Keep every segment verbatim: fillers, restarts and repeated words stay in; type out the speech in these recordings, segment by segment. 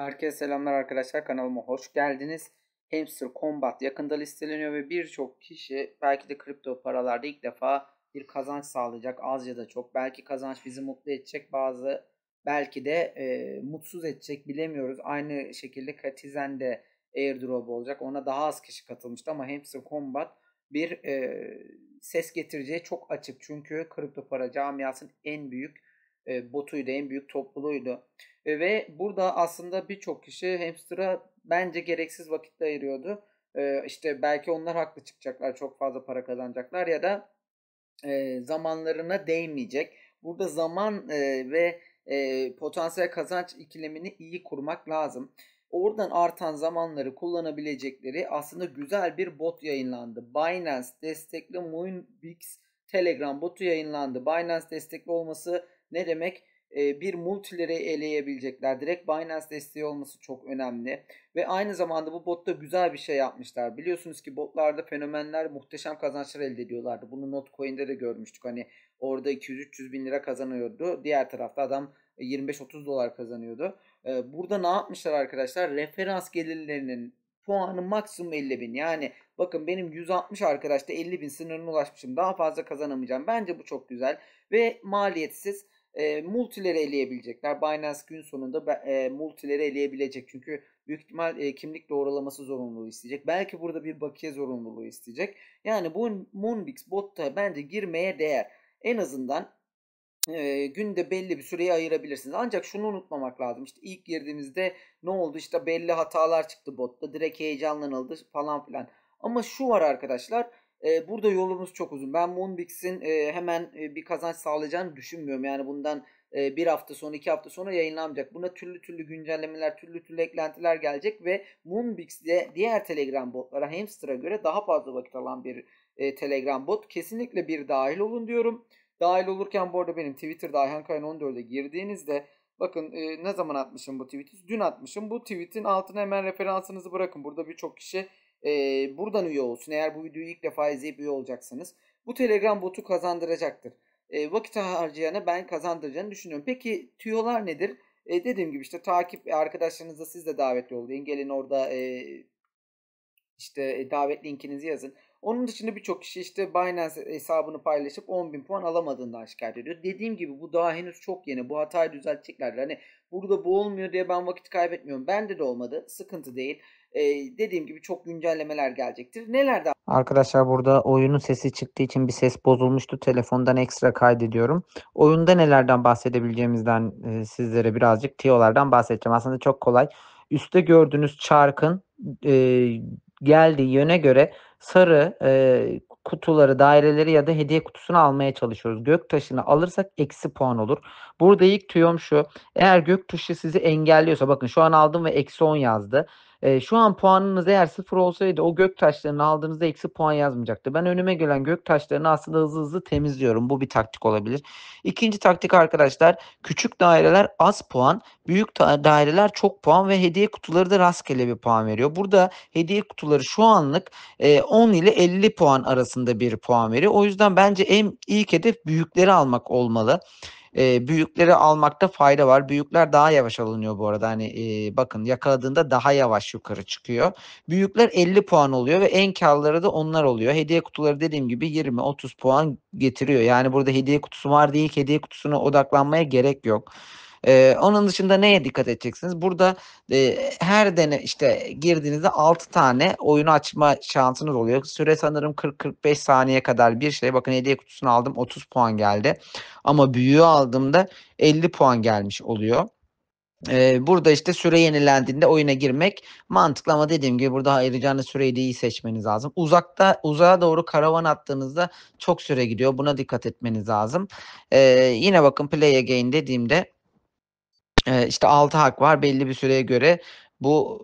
Herkese selamlar arkadaşlar, kanalıma hoş geldiniz. Hamster Combat yakında listeleniyor ve birçok kişi belki de kripto paralarda ilk defa bir kazanç sağlayacak, az ya da çok. Belki kazanç bizi mutlu edecek, bazı belki de e, mutsuz edecek, bilemiyoruz. Aynı şekilde Catizen'de airdrop olacak, ona daha az kişi katılmıştı ama Hamster Combat bir e, ses getireceği çok açık. Çünkü kripto para camiasının en büyük botuydu, en büyük topluluğuydu. Ve burada aslında birçok kişi hamster'a bence gereksiz vakitte ayırıyordu. İşte belki onlar haklı çıkacaklar, çok fazla para kazanacaklar ya da zamanlarına değmeyecek. Burada zaman ve potansiyel kazanç ikilemini iyi kurmak lazım. Oradan artan zamanları kullanabilecekleri aslında güzel bir bot yayınlandı. Binance destekli MoonBix Telegram botu yayınlandı. Binance destekli olması ne demek? Ee, bir multileri eleyebilecekler. Direkt Binance desteği olması çok önemli. Ve aynı zamanda bu botta güzel bir şey yapmışlar. Biliyorsunuz ki botlarda fenomenler muhteşem kazançlar elde ediyorlardı. Bunu Notcoin'de de görmüştük. Hani orada iki yüz üç yüz bin lira kazanıyordu. Diğer tarafta adam yirmi beş otuz dolar kazanıyordu. Ee, burada ne yapmışlar arkadaşlar? Referans gelirlerinin puanı maksimum elli bin. Yani bakın, benim yüz altmış arkadaşta elli bin sınırına ulaşmışım. Daha fazla kazanamayacağım. Bence bu çok güzel. Ve maliyetsiz. E, multileri eleyebilecekler. Binance gün sonunda e, multileri eleyebilecek. Çünkü büyük ihtimal e, kimlik doğrulaması zorunluluğu isteyecek. Belki burada bir bakiye zorunluluğu isteyecek. Yani bu MoonBix botta bence girmeye değer. En azından e, günde belli bir süreyi ayırabilirsiniz. Ancak şunu unutmamak lazım. İşte ilk girdiğimizde ne oldu? İşte belli hatalar çıktı botta. Direkt heyecanlanıldı falan filan. Ama şu var arkadaşlar. Burada yolumuz çok uzun. Ben MoonBix'in hemen bir kazanç sağlayacağını düşünmüyorum. Yani bundan bir hafta sonra, iki hafta sonra yayınlanmayacak. Buna türlü türlü güncellemeler, türlü türlü eklentiler gelecek ve MoonBix de diğer Telegram botlara, Hamster'a göre daha fazla vakit alan bir Telegram bot. Kesinlikle bir dahil olun diyorum. Dahil olurken bu arada benim Twitter'da ayhan kayan on dört'e girdiğinizde bakın e, ne zaman atmışım bu tweet'i? Dün atmışım. Bu tweet'in altına hemen referansınızı bırakın. Burada birçok kişi Ee, buradan üye olsun. Eğer bu videoyu ilk defa izleyip üye olacaksanız, bu Telegram botu kazandıracaktır. Ee, vakit harcayana ben kazandıracağını düşünüyorum. Peki tüyolar nedir? Ee, dediğim gibi işte takip, arkadaşlarınızla siz de davetli olun. Gelin orada e, işte e, davet linkinizi yazın. Onun dışında birçok kişi işte Binance hesabını paylaşıp on bin puan alamadığından şikayet ediyor. Dediğim gibi bu daha henüz çok yeni. Bu hatayı düzeltecekler. Hani burada bu olmuyor diye ben vakit kaybetmiyorum. Bende de olmadı. Sıkıntı değil. Ee, dediğim gibi çok güncellemeler gelecektir. Nelerde? Arkadaşlar burada oyunun sesi çıktığı için bir ses bozulmuştu. Telefondan ekstra kaydediyorum. Oyunda nelerden bahsedebileceğimizden e, sizlere birazcık tiyolardan bahsedeceğim. Aslında çok kolay. Üstte gördüğünüz çarkın e, geldiği yöne göre sarı e, kutuları, daireleri ya da hediye kutusunu almaya çalışıyoruz. Göktaşını alırsak eksi puan olur. Burada ilk tüyom şu. Eğer göktaşı sizi engelliyorsa, bakın şu an aldım ve eksi on yazdı. E, şu an puanınız eğer sıfır olsaydı o göktaşlarını aldığınızda eksi puan yazmayacaktı. Ben önüme gelen göktaşlarını aslında hızlı hızlı temizliyorum. Bu bir taktik olabilir. İkinci taktik arkadaşlar, küçük daireler az puan, büyük daireler çok puan ve hediye kutuları da rastgele bir puan veriyor. Burada hediye kutuları şu anlık e, on ile elli puan arasında bir puan veriyor. O yüzden bence en ilk hedef büyükleri almak olmalı. E, büyükleri almakta fayda var. Büyükler daha yavaş alınıyor bu arada. Hani e, bakın yakaladığında daha yavaş yukarı çıkıyor. Büyükler elli puan oluyor ve en karlıları da onlar oluyor. Hediye kutuları dediğim gibi yirmi otuz puan getiriyor. Yani burada hediye kutusu var değil, hediye kutusuna odaklanmaya gerek yok. Ee, onun dışında neye dikkat edeceksiniz? Burada e, her dene işte girdiğinizde altı tane oyunu açma şansınız oluyor. Süre sanırım kırk kırk beş saniye kadar bir şey. Bakın hediye kutusunu aldım, otuz puan geldi. Ama büyüğü aldığımda elli puan gelmiş oluyor. Ee, burada işte süre yenilendiğinde oyuna girmek mantıklı ama dediğim gibi burada ayıracağınız süreyi de iyi seçmeniz lazım. Uzakta, uzağa doğru karavan attığınızda çok süre gidiyor. Buna dikkat etmeniz lazım. Ee, yine bakın play again dediğimde İşte altı hak var, belli bir süreye göre bu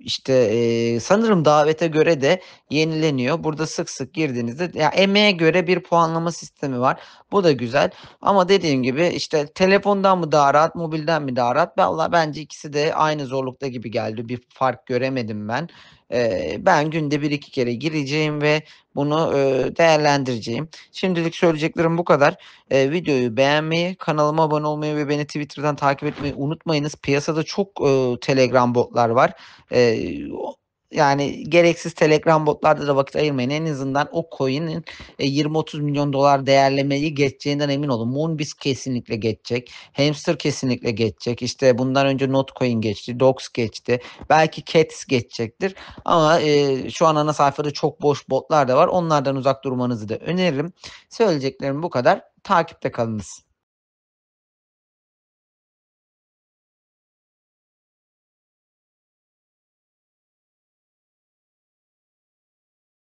işte sanırım davete göre de yenileniyor. Burada sık sık girdiğinizde ya emeğe göre bir puanlama sistemi var. Bu da güzel ama dediğim gibi işte telefondan mı daha rahat, mobilden mi daha rahat? Vallahi bence ikisi de aynı zorlukta gibi geldi. Bir fark göremedim ben. e, ben günde bir iki kere gireceğim ve bunu e, değerlendireceğim. Şimdilik söyleyeceklerim bu kadar. E, videoyu beğenmeyi, kanalıma abone olmayı ve beni Twitter'dan takip etmeyi unutmayınız. Piyasada çok e, Telegram botlar var. E, Yani gereksiz Telegram botlarda da vakit ayırmayın. En azından o coin'in yirmi otuz milyon dolar değerlemeyi geçeceğinden emin olun. MoonBix kesinlikle geçecek. Hamster kesinlikle geçecek. İşte bundan önce Notcoin geçti. Dogs geçti. Belki Cats geçecektir. Ama e, şu an ana sayfada çok boş botlar da var. Onlardan uzak durmanızı da öneririm. Söyleyeceklerim bu kadar. Takipte kalınız.